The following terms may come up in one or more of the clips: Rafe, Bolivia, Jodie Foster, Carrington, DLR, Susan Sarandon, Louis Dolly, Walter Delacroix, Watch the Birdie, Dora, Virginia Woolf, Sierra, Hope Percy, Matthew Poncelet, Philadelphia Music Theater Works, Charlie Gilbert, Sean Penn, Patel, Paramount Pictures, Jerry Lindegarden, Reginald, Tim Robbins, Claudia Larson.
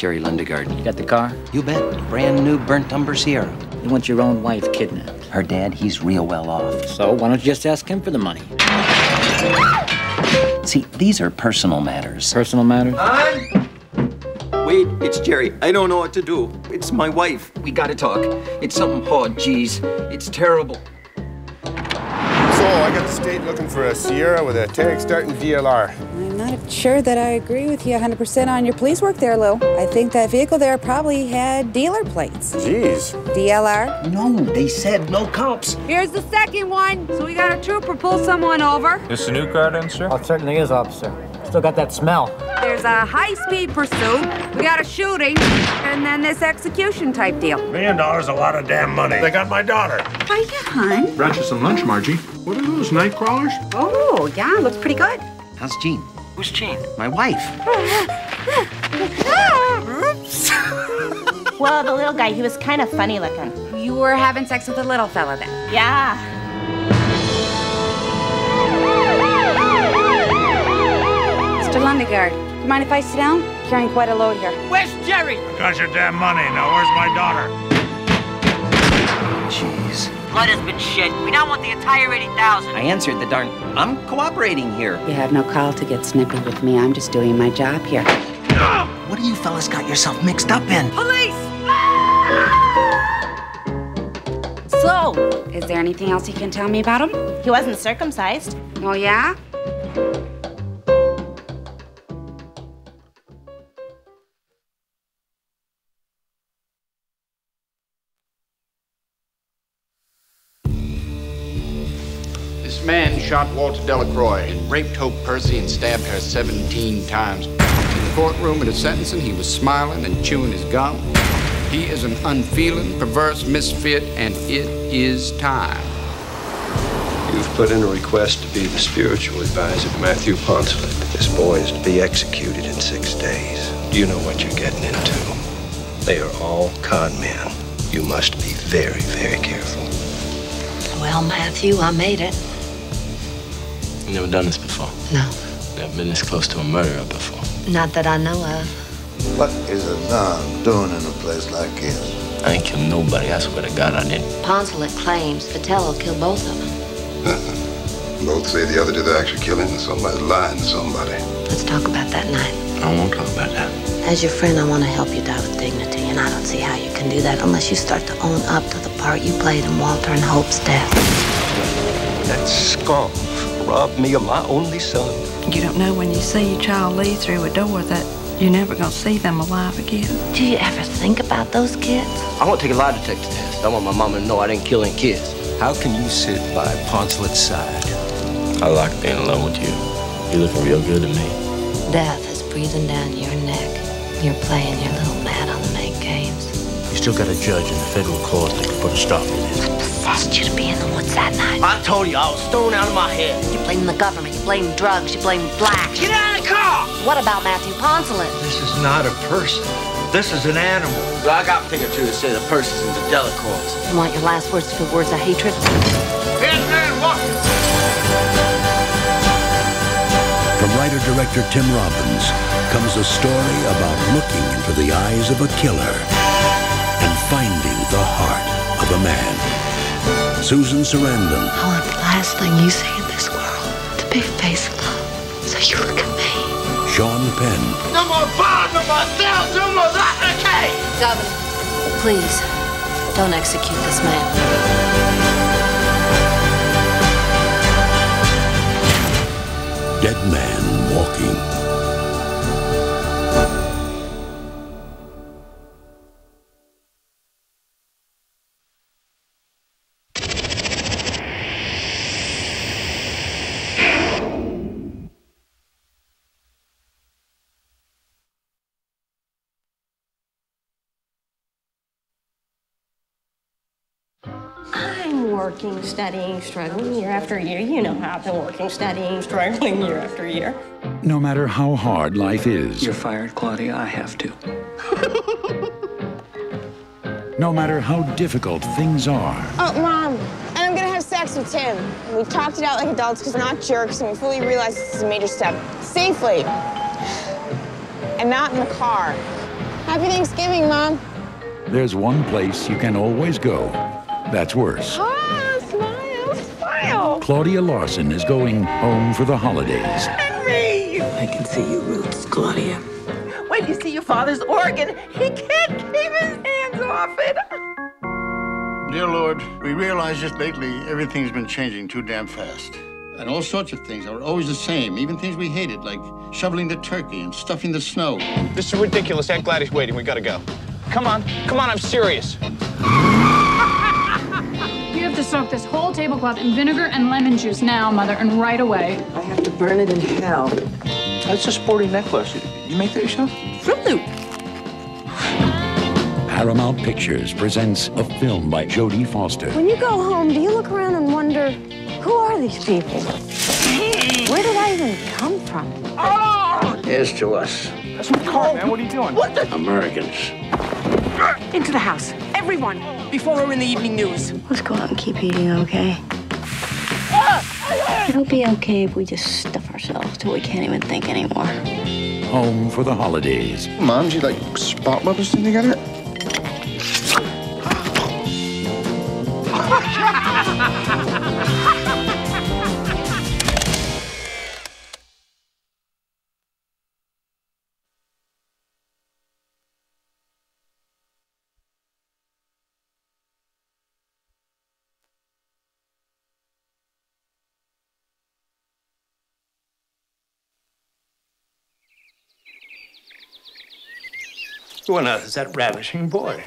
Jerry Lindegarden. You got the car? You bet. Brand new burnt-umber Sierra. You want your own wife kidnapped. Her dad, he's real well off. So why don't you just ask him for the money? See, these are personal matters. Personal matters? Wait, it's Jerry. I don't know what to do. It's my wife. We gotta talk. It's something hard, geez. It's terrible. So, I got the state looking for a Sierra with a tag starting DLR. I'm not sure that I agree with you 100% on your police work there, Lou. I think that vehicle there probably had dealer plates. Geez. DLR? No, they said no cops. Here's the second one. So we got our trooper pull someone over. This a new car then, sir? Oh, it certainly is, officer. Still got that smell. There's a high-speed pursuit, we got a shooting, and then this execution-type deal. $1 million, a lot of damn money. They got my daughter. Hiya, hon. Brought you some lunch, Margie. What are those, night crawlers? Oh, yeah, looks pretty good. How's Jean? Who's Jean? My wife. Oops. Well, the little guy, he was kind of funny looking. You were having sex with a little fella then? Yeah. Mr. Lindegarden. Do you mind if I sit down? Carrying quite a load here. Where's Jerry? I got your damn money. Now where's my daughter? Jeez. Blood has been shed. We now want the entire 80,000. I answered the darn... I'm cooperating here. You have no call to get snippy with me. I'm just doing my job here. What do you fellas got yourself mixed up in? Police! So, is there anything else you can tell me about him? He wasn't circumcised. Oh, yeah? This man shot Walter Delacroix, raped Hope Percy, and stabbed her 17 times. In the courtroom at his sentencing, he was smiling and chewing his gum. He is an unfeeling, perverse misfit, and it is time. You've put in a request to be the spiritual advisor to Matthew Poncelet. This boy is to be executed in 6 days. You know what you're getting into. They are all con men. You must be very, very careful. Well, Matthew, I made it. You've never done this before? No. Never been this close to a murderer before? Not that I know of. What is a nun doing in a place like this? I ain't killed nobody. I swear to God I didn't. Poncelet claims Patel killed both of them. Both say the other did the actual killing and somebody's lying to somebody. Let's talk about that night. I won't talk about that. As your friend, I want to help you die with dignity, and I don't see how you can do that unless you start to own up to the part you played in Walter and Hope's death. That scum robbed me of my only son. You don't know when you see your child leave through a door that you're never going to see them alive again. Do you ever think about those kids? I want to take a lie detector test. I want my mama to know I didn't kill any kids. How can you sit by Poncelet's side? I like being alone with you. You're looking real good to me. Death is breathing down your neck. You're playing your little mad on the make games. You still got a judge in the federal court that can put a stop to this. What possessed you to be in the woods that night? I told you, I was thrown out of my head. You blame the government, you blame drugs, you blame blacks. Get out of the car! What about Matthew Poncelet? This is not a person. This is an animal. Well, I got a thing or two to say the person's in the Delacroix. You want your last words to be words of hatred? Here's man walking. From writer-director Tim Robbins comes a story about looking into the eyes of a killer and finding the heart of a man. Susan Sarandon. I want the last thing you see in this world to be faceless, so you look at me. Sean Penn. No more bond, no more sales, no more that, okay? Governor, please, don't execute this man. Dead Man Walking. I'm working, studying, struggling year after year. You know how I've been working, studying, struggling year after year. No matter how hard life is. You're fired, Claudia. I have to. No matter how difficult things are. Oh, Mom, and I'm going to have sex with Tim. And we talked it out like adults because we're not jerks, and we fully realize this is a major step. Safely. And not in the car. Happy Thanksgiving, Mom. There's one place you can always go that's worse. Oh, smile, smile. Claudia Larson is going home for the holidays. Henry! I can see your roots, Claudia. When you see your father's organ, he can't keep his hands off it. Dear Lord, we realize just lately everything's been changing too damn fast. And all sorts of things are always the same, even things we hated, like shoveling the turkey and stuffing the snow. This is ridiculous. Aunt Gladys waiting. We gotta go. Come on. Come on, I'm serious. You have to soak this whole tablecloth in vinegar and lemon juice now, Mother, and right away. I have to burn it in hell. That's a sporty necklace. You make that yourself? Fruit Loop. Paramount Pictures presents a film by Jodie Foster. When you go home, do you look around and wonder, who are these people? Where did I even come from? Oh! Here's to us. That's my car, man. What are you doing? What the? Americans. Into the house. Everyone. Before we're in the evening news. Let's go out and keep eating, okay? It'll be okay if we just stuff ourselves till we can't even think anymore. Home for the holidays. Mom, did you, like, spot rub us together? Who on earth is that ravishing boy?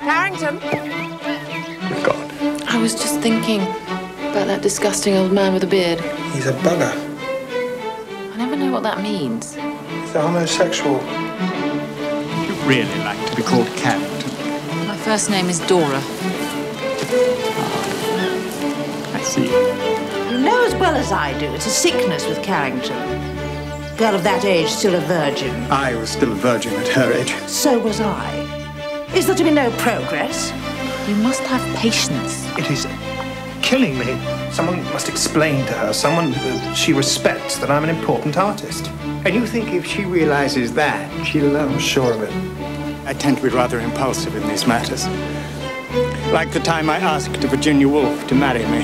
Carrington. Oh, God. I was just thinking about that disgusting old man with a beard. He's a bugger. I never know what that means. He's a homosexual. You really like to be called Carrington. My first name is Dora. I see. You know as well as I do, it's a sickness with Carrington. Girl of that age, still a virgin. I was still a virgin at her age. So was I. Is there to be no progress? You must have patience. It is killing me. Someone must explain to her, someone she respects, that I'm an important artist. And you think if she realizes that, she'll... I'm sure of it. I tend to be rather impulsive in these matters. Like the time I asked Virginia Woolf to marry me.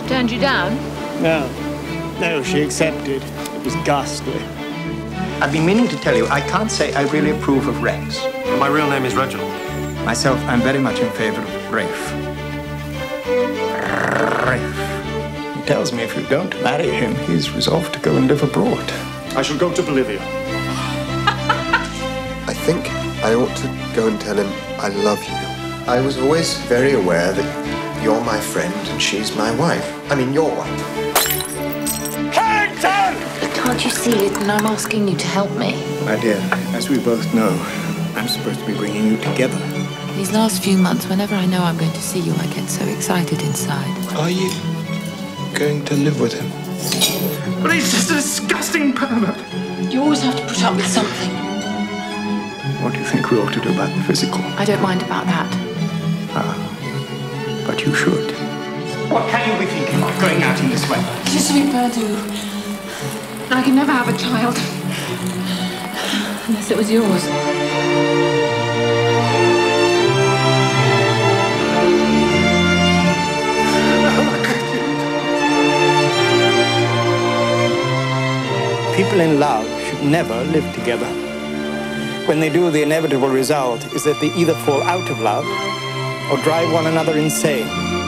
She turned you down? No. No, she accepted. It was ghastly. I've been meaning to tell you, I can't say I really approve of Rex. My real name is Reginald. Myself, I'm very much in favor of Rafe. Rafe. He tells me if you don't marry him, he's resolved to go and live abroad. I shall go to Bolivia. I think I ought to go and tell him I love you. I was always very aware that you're my friend and she's my wife. I mean, your wife. Can't you see it? And I'm asking you to help me. My dear, as we both know, I'm supposed to be bringing you together. These last few months, whenever I know I'm going to see you, I get so excited inside. Are you going to live with him? Well, he's just a disgusting pervert. You always have to put up with something. What do you think we ought to do about the physical? I don't mind about that. Ah, but you should. What can you be thinking of going out in this way? Je suis perdue. I can never have a child. Unless it was yours. People in love should never live together. When they do, the inevitable result is that they either fall out of love or drive one another insane.